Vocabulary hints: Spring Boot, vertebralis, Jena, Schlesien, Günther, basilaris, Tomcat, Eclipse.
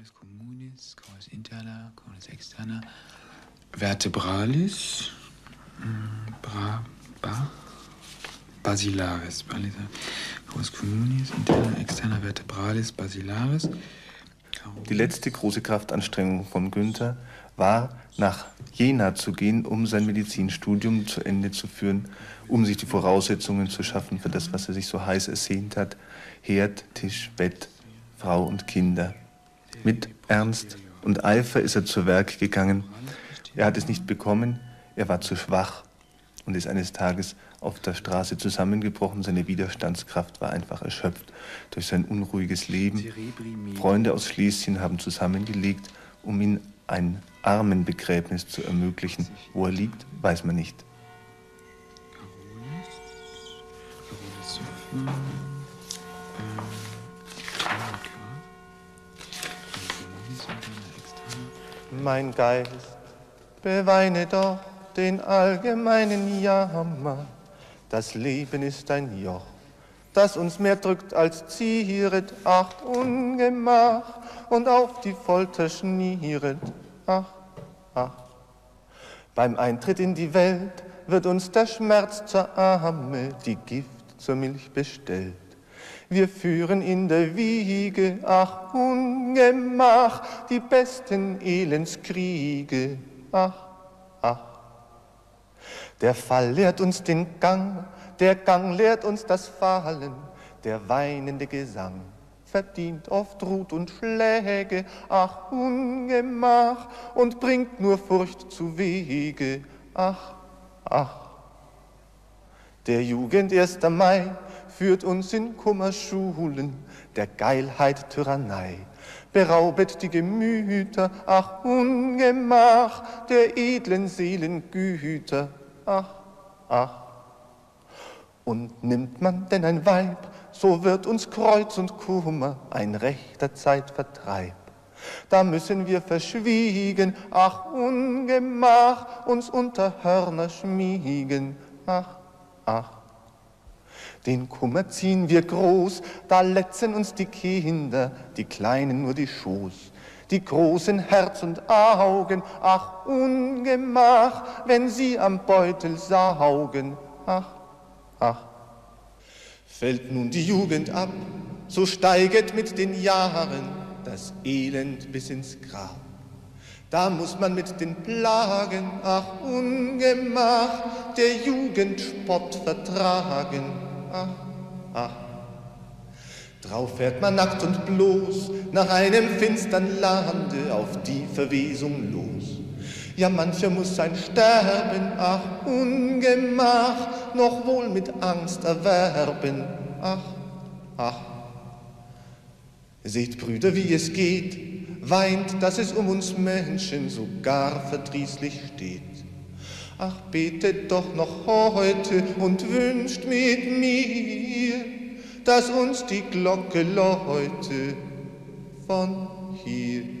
Corus communis, corus interna, corus externa, vertebralis, basilaris, corus communis, interna, externa, vertebralis, basilaris. Die letzte große Kraftanstrengung von Günther war, nach Jena zu gehen, um sein Medizinstudium zu Ende zu führen, um sich die Voraussetzungen zu schaffen für das, was er sich so heiß ersehnt hat: Herd, Tisch, Bett, Frau und Kinder. Mit Ernst und Eifer ist er zu Werk gegangen. Er hat es nicht bekommen, er war zu schwach und ist eines Tages auf der Straße zusammengebrochen. Seine Widerstandskraft war einfach erschöpft durch sein unruhiges Leben. Freunde aus Schlesien haben zusammengelegt, um ihn ein Armenbegräbnis zu ermöglichen. Wo er liegt, weiß man nicht. Mein Geist, beweine doch den allgemeinen Jammer. Das Leben ist ein Joch, das uns mehr drückt als zieret, ach Ungemach, und auf die Folter schnieret, ach, ach. Beim Eintritt in die Welt wird uns der Schmerz zur Arme, die Gift zur Milch bestellt. Wir führen in der Wiege, ach Ungemach, die besten Elendskriege, ach, ach. Der Fall lehrt uns den Gang, der Gang lehrt uns das Fallen, der weinende Gesang verdient oft Ruth und Schläge, ach Ungemach, und bringt nur Furcht zu Wege, ach, ach. Der Jugend 1. Mai führt uns in Kummerschulen, der Geilheit Tyrannei beraubet die Gemüter, ach Ungemach, der edlen Seelen Güter, ach, ach. Und nimmt man denn ein Weib, so wird uns Kreuz und Kummer ein rechter Zeitvertreib. Da müssen wir verschwiegen, ach Ungemach, uns unter Hörner schmiegen, ach, ach. Den Kummer ziehen wir groß, da letzen uns die Kinder, die Kleinen nur die Schoß, die großen Herz und Augen, ach Ungemach, wenn sie am Beutel saugen, ach, ach. Fällt nun die Jugend ab, so steiget mit den Jahren das Elend bis ins Grab. Da muss man mit den Plagen, ach Ungemach, der Jugend Spott vertragen, ach, ach. Drauf fährt man nackt und bloß nach einem finstern Lande auf die Verwesung los. Ja, mancher muss sein Sterben, ach Ungemach, noch wohl mit Angst erwerben, ach, ach. Seht, Brüder, wie es geht, weint, dass es um uns Menschen so gar verdrießlich steht. Ach, betet doch noch heute und wünscht mit mir, dass uns die Glocke läute von hier.